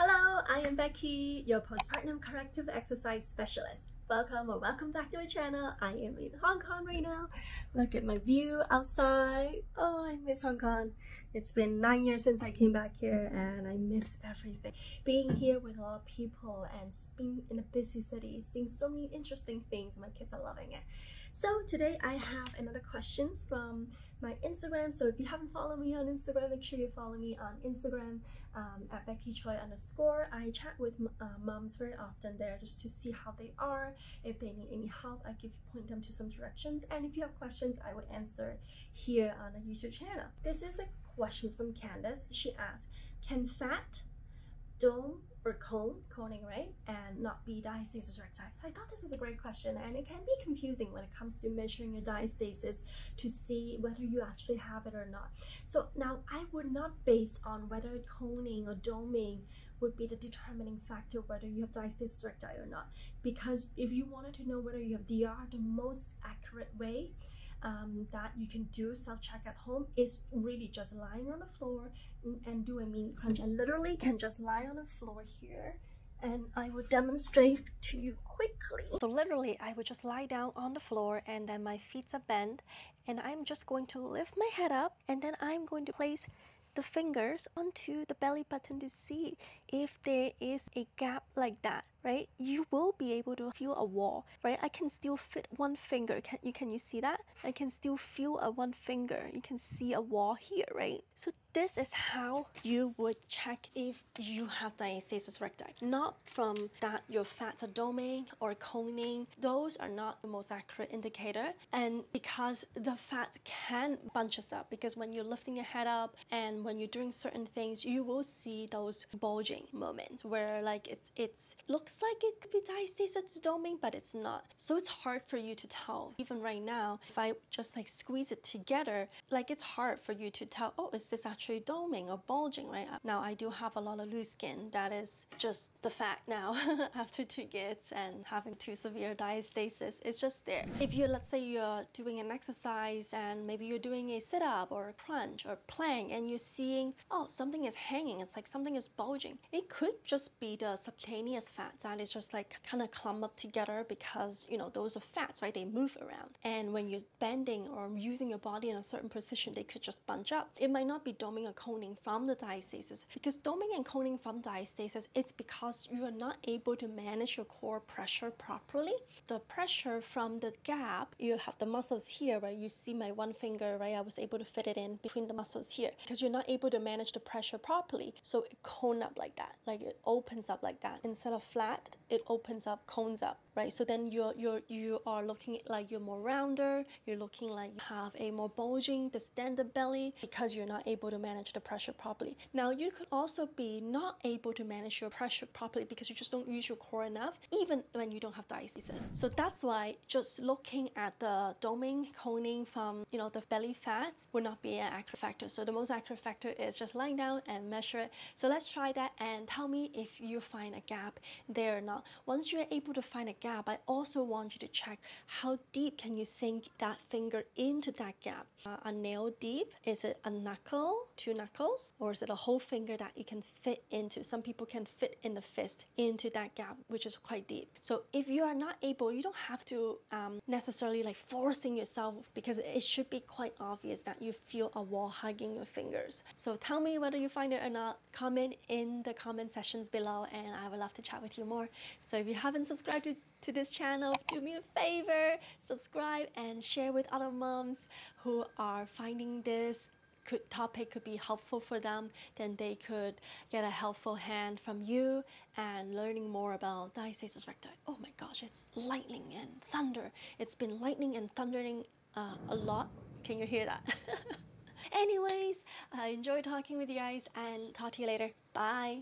Hello, I am Becky, your postpartum corrective exercise specialist. Welcome or welcome back to my channel. I am in Hong Kong right now. Look at my view outside. Oh, I miss Hong Kong. It's been 9 years since I came back here and I miss everything. Being here with a lot of people and being in a busy city, seeing so many interesting things. My kids are loving it. So today I have another questions from my Instagram. So if you haven't followed me on Instagram, make sure you follow me on Instagram at Becky Choi _. I chat with moms very often there just to see how they are. If they need any help, I point them to some directions. And if you have questions, I will answer here on the YouTube channel. This is a question from Candace. She asks, can fat, dome, or coning, right, and not be diastasis recti? I thought this is a great question, and it can be confusing when it comes to measuring your diastasis to see whether you actually have it or not. So now I would not based on whether coning or doming would be the determining factor whether you have diastasis recti or not, because if you wanted to know whether you have DR, the most accurate way that you can do self-check at home is really just lying on the floor and do a mini crunch. I literally can just lie on the floor here and I will demonstrate to you quickly. So literally I would just lie down on the floor and then my feet are bent and I'm just going to lift my head up and then I'm going to place the fingers onto the belly button to see if there is a gap like that, right? You will be able to feel a wall, right? I can still fit one finger. Can you see that? I can still feel a one finger. You can see a wall here, right? So this is how you would check if you have diastasis recti. Not from that your fats are doming or coning. Those are not the most accurate indicator. And because the fat can bunch us up, because when you're lifting your head up and when you're doing certain things, you will see those bulging moments where like it's looks like it could be diastasis doming, but it's not. So it's hard for you to tell. Even right now, if I just like squeeze it together, like it's hard for you to tell, oh, is this actually doming or bulging, right? Now I do have a lot of loose skin. That is just the fact now after 2 kids and having 2 severe diastasis. It's just there. If you, let's say you're doing an exercise and maybe you're doing a sit-up or a crunch or plank and you're seeing, oh, something is hanging. It's like something is bulging. It could just be the subcutaneous fat that is just like kind of clumped up together because, you know, those are fats, right? They move around. And when you're bending or using your body in a certain position, they could just bunch up. It might not be doming or coning from the diastasis, because doming and coning from diastasis, it's because you are not able to manage your core pressure properly. The pressure from the gap, you have the muscles here, right? You see my one finger, right? I was able to fit it in between the muscles here because you're not able to manage the pressure properly. So it cones up like that, like it opens up like that. Instead of flat, it opens up, cones up, right? So then you are looking like you're more rounder, you're looking like you have a more bulging, distended belly because you're not able to manage the pressure properly. Now you could also be not able to manage your pressure properly because you just don't use your core enough, even when you don't have diastasis. So that's why just looking at the doming, coning from, you know, the belly fat would not be an accurate factor. So the most accurate factor is just lying down and measure it. So let's try that and tell me if you find a gap there or not. Once you're able to find a gap, I also want you to check how deep can you sink that finger into that gap. A nail deep? Is it a knuckle? 2 knuckles, or is it a whole finger that you can fit into? Some people can fit in the fist into that gap, which is quite deep. So if you are not able, you don't have to necessarily like forcing yourself, because it should be quite obvious that you feel a wall hugging your fingers. So tell me whether you find it or not. Comment in the comment sections below and I would love to chat with you more. So if you haven't subscribed to this channel, do me a favor, subscribe and share with other moms who are finding this topic could be helpful for them. Then they could get a helpful hand from you and learning more about diastasis recti. Oh my gosh, it's lightning and thunder. It's been lightning and thundering a lot. Can you hear that? Anyways, I enjoy talking with you guys and talk to you later. Bye.